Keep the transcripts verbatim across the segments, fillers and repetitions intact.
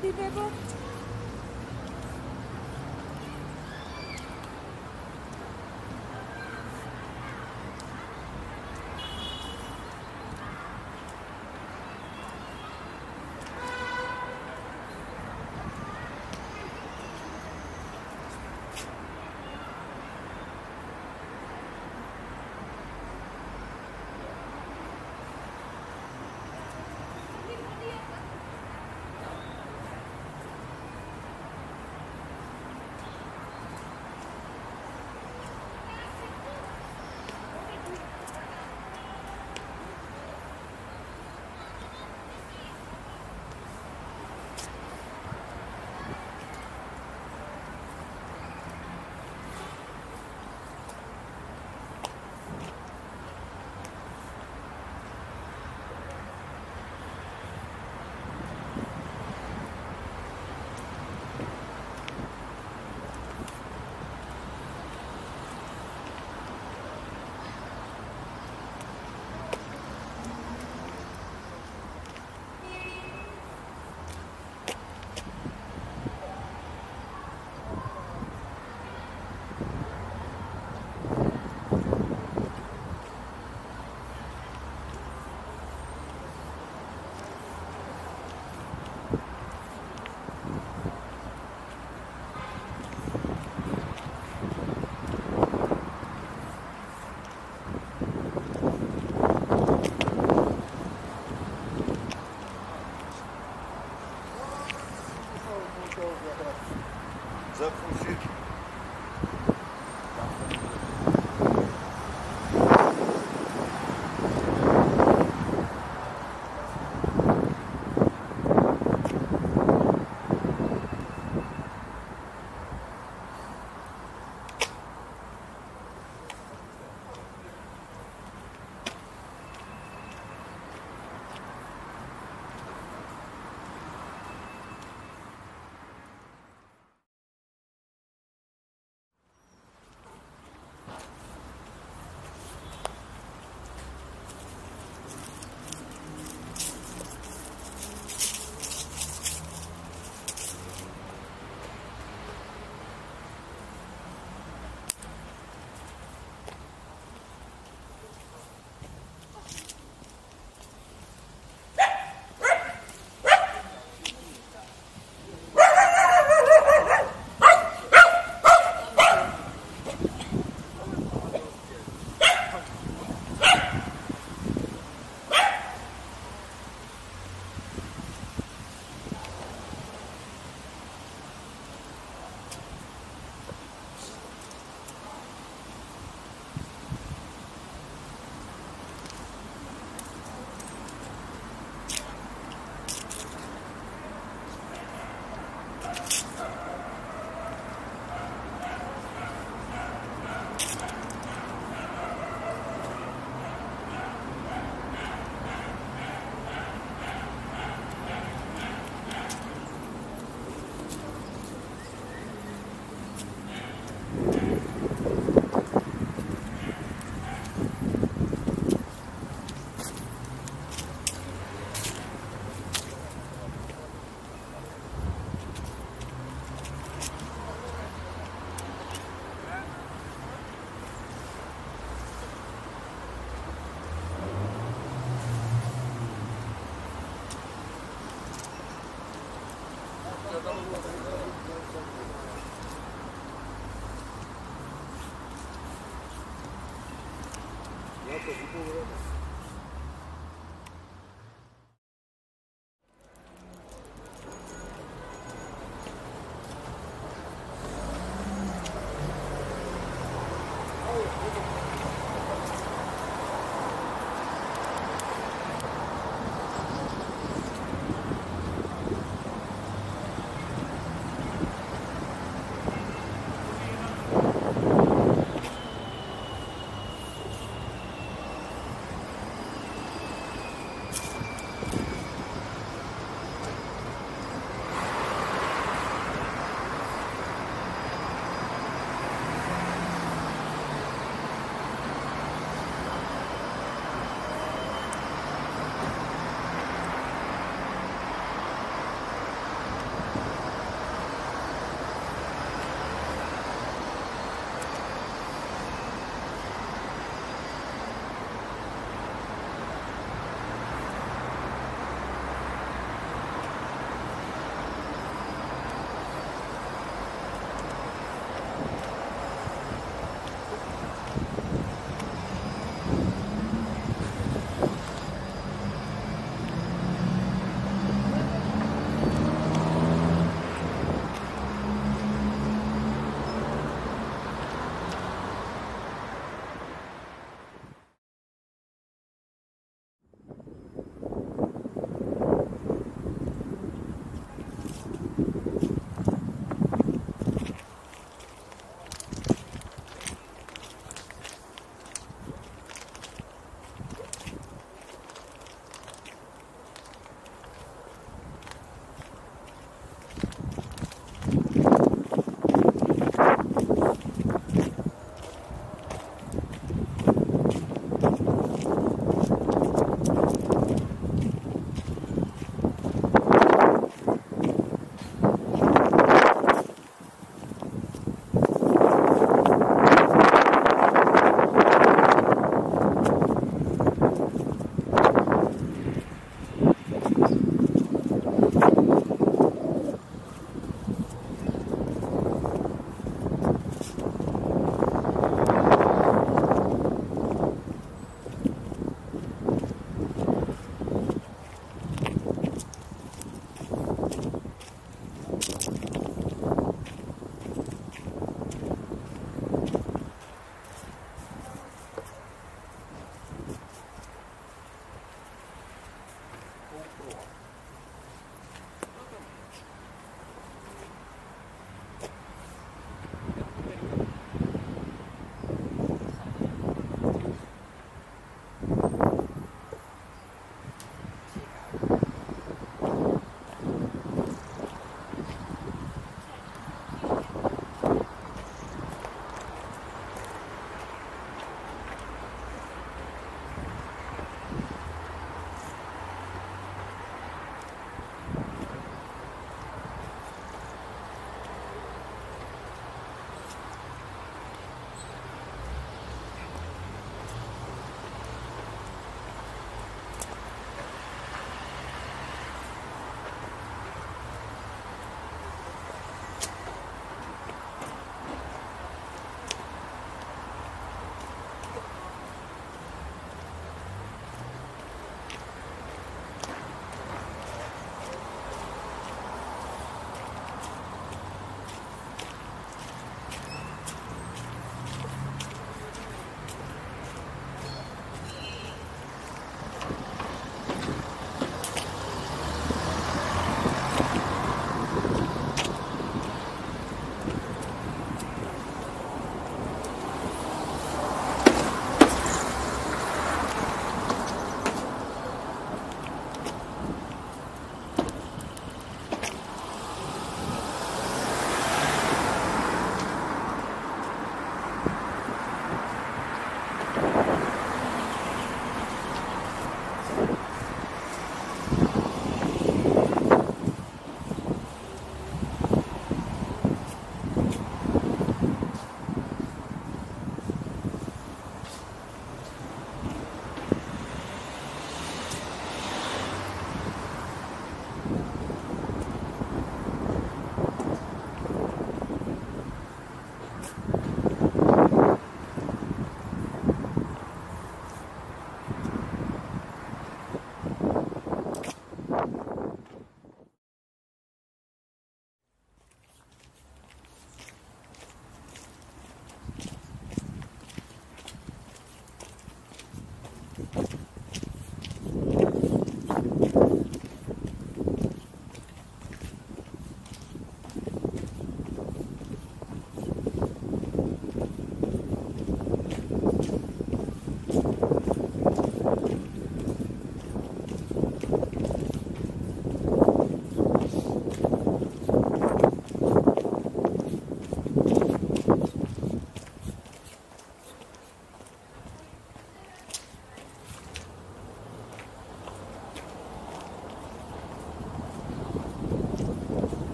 Hadi be bak.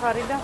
Karıda.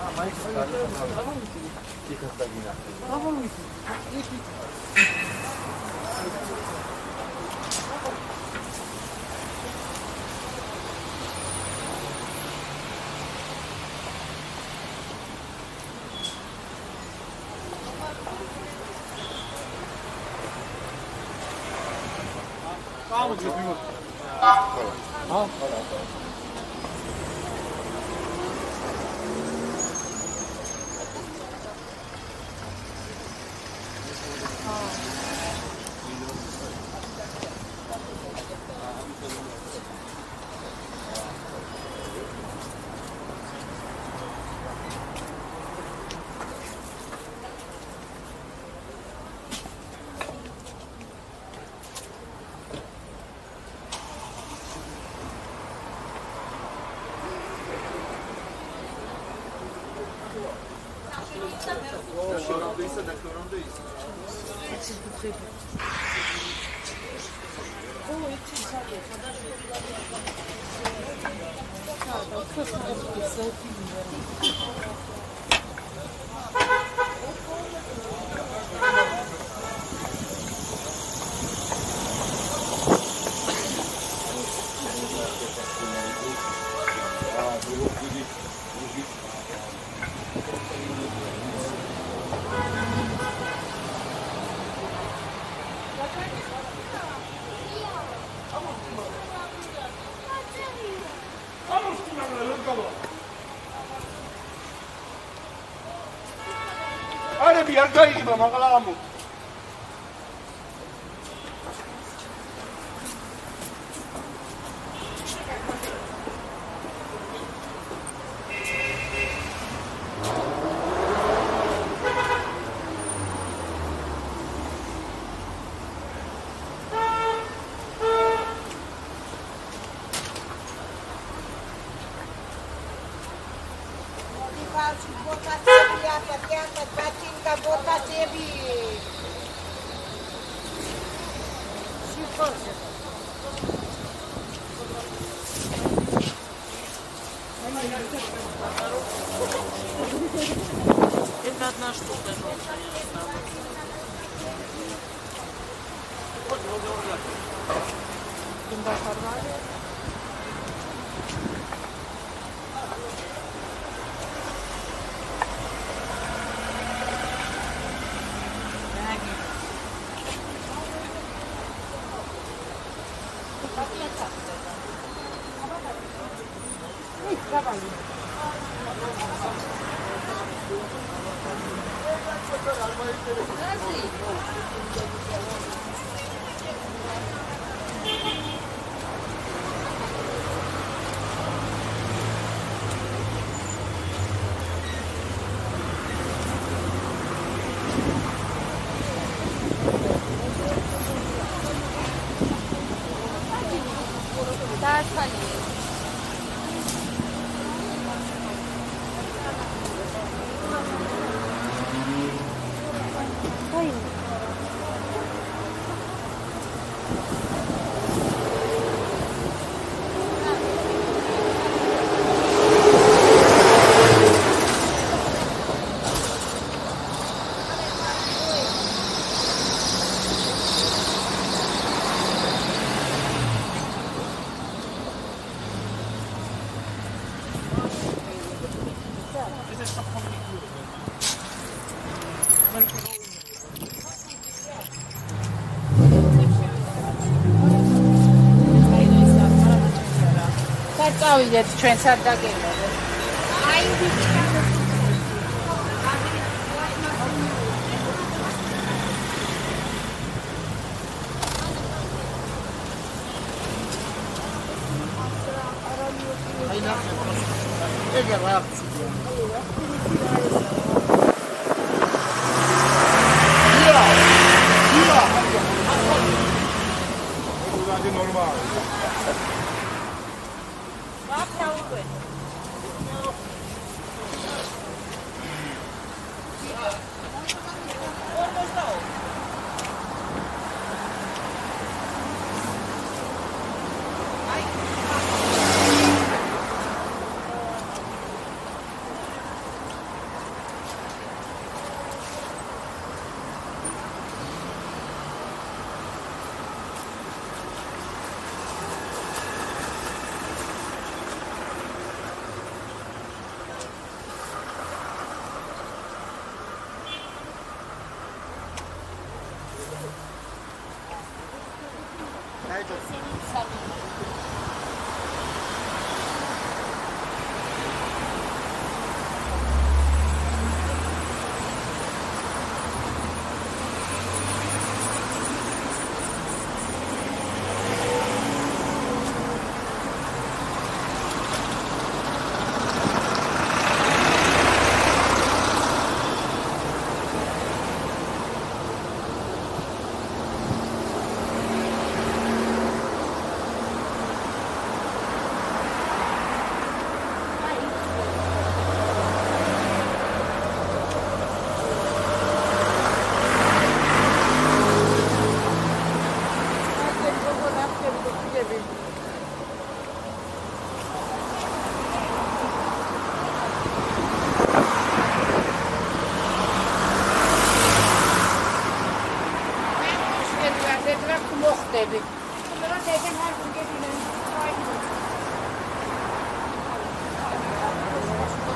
Yargı gibi mağaram bu. Редактор субтитров А.Семкин Корректор А.Егорова know yet trends have that game.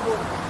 Thank you.